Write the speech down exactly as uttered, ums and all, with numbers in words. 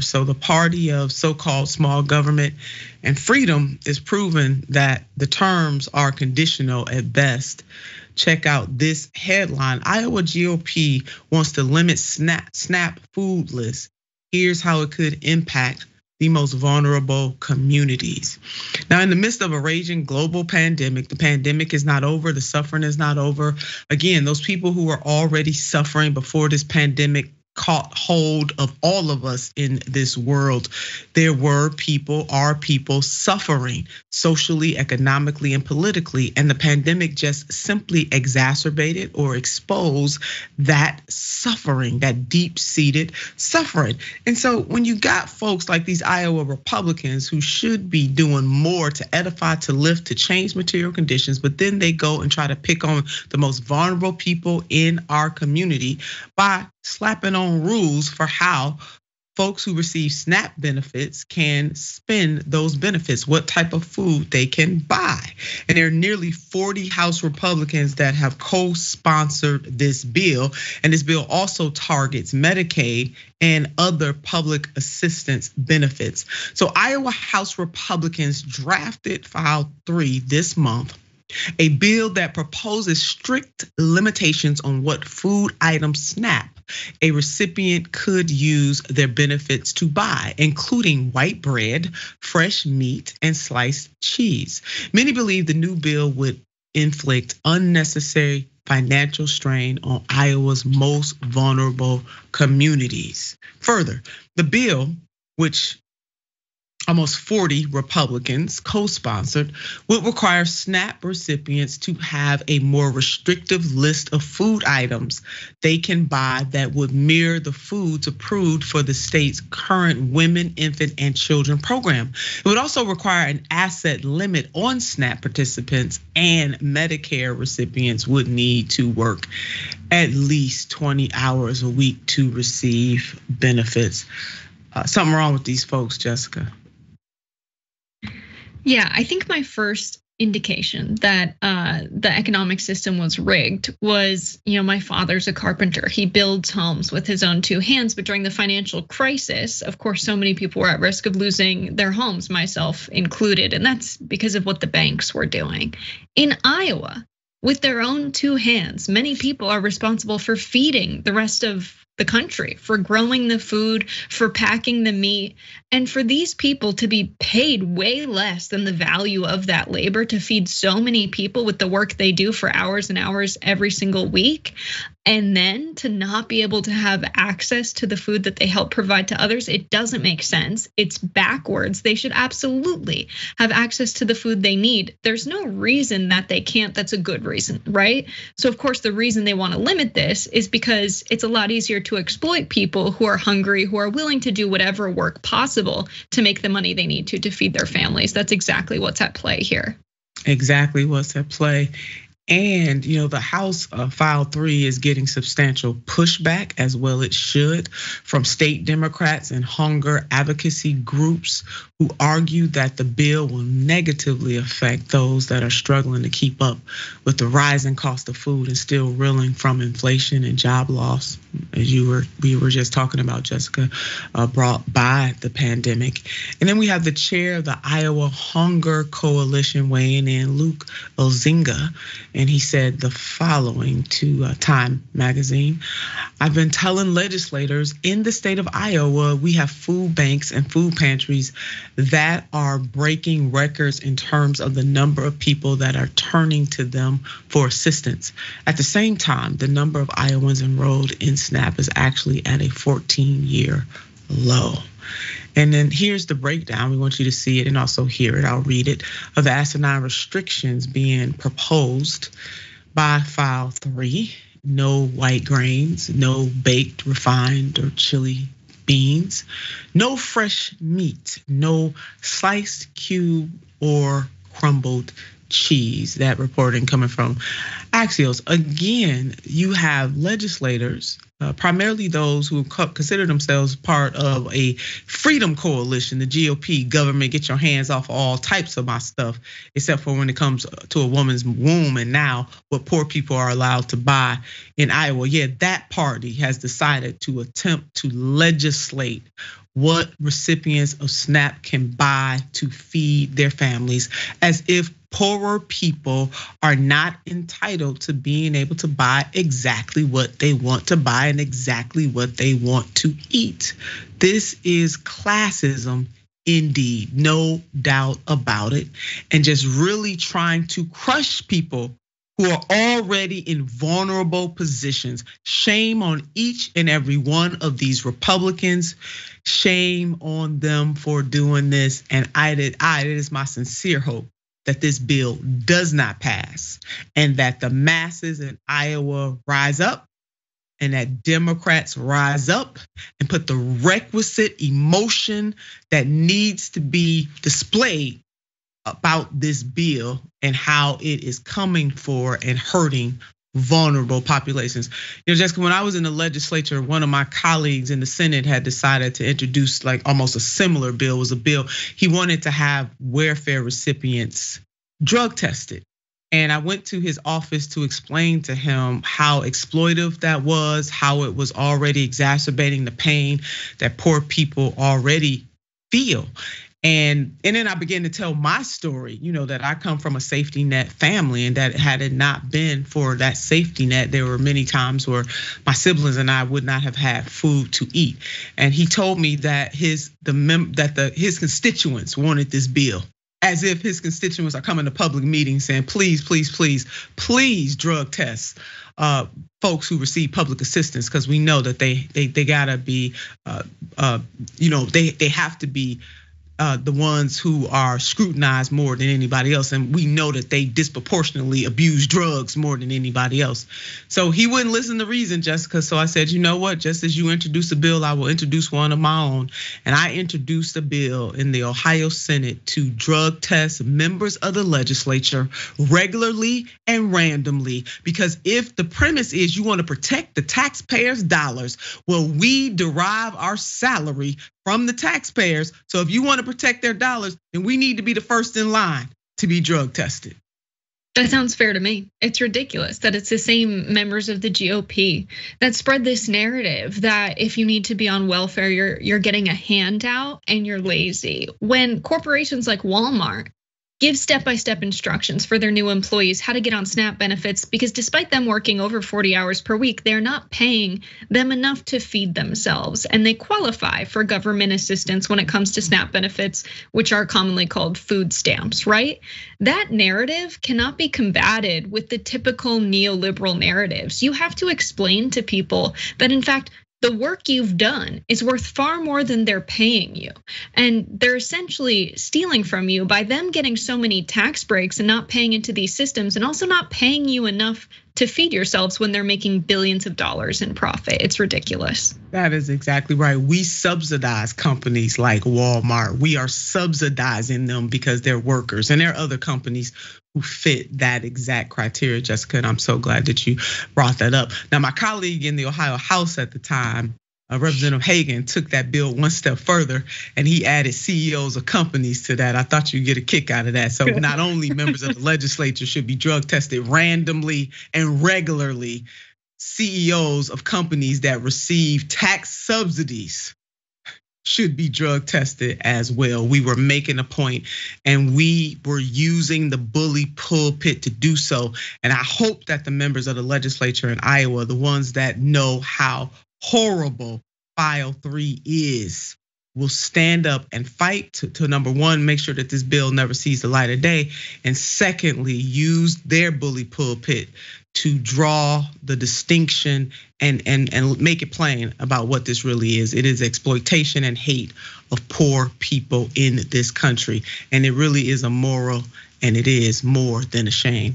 So the party of so-called small government and freedom is proven that the terms are conditional at best. Check out this headline. Iowa G O P wants to limit SNAP, SNAP food lists. Here's how it could impact the most vulnerable communities. Now, in the midst of a raging global pandemic, the pandemic is not over, the suffering is not over. Again, those people who are already suffering before this pandemic caught hold of all of us in this world. There were people, are people suffering socially, economically, and politically, and the pandemic just simply exacerbated or exposed that suffering, that deep-seated suffering. And so when you got folks like these Iowa Republicans who should be doing more to edify, to lift, to change material conditions, but then they go and try to pick on the most vulnerable people in our community by slapping on rules for how folks who receive SNAP benefits can spend those benefits, what type of food they can buy. And there are nearly forty House Republicans that have co-sponsored this bill. And this bill also targets Medicaid and other public assistance benefits. So Iowa House Republicans drafted File three this month, a bill that proposes strict limitations on what food item SNAP a recipient could use their benefits to buy, including white bread, fresh meat, and sliced cheese. Many believe the new bill would inflict unnecessary financial strain on Iowa's most vulnerable communities. Further, the bill, which almost forty Republicans co-sponsored, would require SNAP recipients to have a more restrictive list of food items they can buy that would mirror the foods approved for the state's current women, infant, and children program. It would also require an asset limit on SNAP participants, and Medicare recipients would need to work at least twenty hours a week to receive benefits. Uh, something wrong with these folks, Jessica. Yeah, I think my first indication that uh, the economic system was rigged was, you know, my father's a carpenter. He builds homes with his own two hands. But during the financial crisis, of course, so many people were at risk of losing their homes, myself included. And that's because of what the banks were doing. In Iowa, with their own two hands, many people are responsible for feeding the rest of the country, for growing the food, for packing the meat, and for these people to be paid way less than the value of that labor to feed so many people with the work they do for hours and hours every single week, and then to not be able to have access to the food that they help provide to others, it doesn't make sense. It's backwards. They should absolutely have access to the food they need. There's no reason that they can't. That's a good reason, right? So of course, the reason they want to limit this is because it's a lot easier to exploit people who are hungry, who are willing to do whatever work possible to make the money they need to to feed their families. That's exactly what's at play here. Exactly what's at play. And you know, the House File three is getting substantial pushback, as well it should, from state Democrats and hunger advocacy groups who argue that the bill will negatively affect those that are struggling to keep up with the rising cost of food and still reeling from inflation and job loss, as you were we were just talking about, Jessica, brought by the pandemic. And then we have the chair of the Iowa Hunger Coalition weighing in, Luke Elzinga. And he said the following to Time magazine. I've been telling legislators in the state of Iowa, we have food banks and food pantries that are breaking records in terms of the number of people that are turning to them for assistance. At the same time, the number of Iowans enrolled in SNAP is actually at a fourteen year low. And then here's the breakdown. We want you to see it and also hear it. I'll read it. Of the asinine restrictions being proposed by File three, no white grains, no baked, refined, or chili beans, no fresh meat, no sliced cube or crumbled cheese. That reporting coming from Axios. Again, you have legislators, Uh, primarily those who consider themselves part of a freedom coalition, the G O P government, get your hands off all types of my stuff, except for when it comes to a woman's womb and now what poor people are allowed to buy in Iowa. Yeah, that party has decided to attempt to legislate what recipients of SNAP can buy to feed their families, as if poorer people are not entitled to being able to buy exactly what they want to buy and exactly what they want to eat. This is classism indeed, no doubt about it, and just really trying to crush people who are already in vulnerable positions. Shame on each and every one of these Republicans. Shame on them for doing this. And I did, I, it is my sincere hope that this bill does not pass and that the masses in Iowa rise up and that Democrats rise up and put the requisite emotion that needs to be displayed about this bill and how it is coming for and hurting vulnerable populations. You know, Jessica, when I was in the legislature, one of my colleagues in the Senate had decided to introduce like almost a similar bill. It was a bill he wanted to have welfare recipients drug tested. And I went to his office to explain to him how exploitive that was, how it was already exacerbating the pain that poor people already feel. And, and then I began to tell my story, you know, that I come from a safety net family, and that had it not been for that safety net, there were many times where my siblings and I would not have had food to eat. And he told me that his the mem that the his constituents wanted this bill, as if his constituents are coming to public meetings saying, please, please, please, please drug test uh, folks who receive public assistance, because we know that they they they gotta be, uh, uh, you know, they they have to be. Uh, the ones who are scrutinized more than anybody else. And we know that they disproportionately abuse drugs more than anybody else. So he wouldn't listen to reason, Jessica. So I said, you know what, just as you introduce a bill, I will introduce one of my own. And I introduced a bill in the Ohio Senate to drug test members of the legislature regularly and randomly. Because if the premise is you want to protect the taxpayers' dollars, well, we derive our salary from the taxpayers. So if you want to protect their dollars, then we need to be the first in line to be drug tested. That sounds fair to me. It's ridiculous that it's the same members of the G O P that spread this narrative that if you need to be on welfare, you're you're getting a handout and you're lazy. When corporations like Walmart give step-by-step instructions for their new employees how to get on SNAP benefits, because despite them working over forty hours per week, they're not paying them enough to feed themselves. And they qualify for government assistance when it comes to SNAP benefits, which are commonly called food stamps, right? That narrative cannot be combated with the typical neoliberal narratives. You have to explain to people that, in fact, the work you've done is worth far more than they're paying you. And they're essentially stealing from you by them getting so many tax breaks and not paying into these systems, and also not paying you enough to feed yourselves when they're making billions of dollars in profit. It's ridiculous. That is exactly right. We subsidize companies like Walmart. We are subsidizing them because they're workers, and there are other companies who fit that exact criteria, Jessica, and I'm so glad that you brought that up. Now, my colleague in the Ohio House at the time, Representative Hagan, took that bill one step further, and he added C E Os of companies to that. I thought you'd get a kick out of that. So not only members of the legislature should be drug tested randomly and regularly, C E Os of companies that receive tax subsidies should be drug tested as well. We were making a point, and we were using the bully pulpit to do so. And I hope that the members of the legislature in Iowa, the ones that know how horrible File three is, will stand up and fight to, to number one, make sure that this bill never sees the light of day. And secondly, use their bully pulpit to draw the distinction and, and, and make it plain about what this really is. It is exploitation and hate of poor people in this country. And it really is immoral, and it is more than a shame.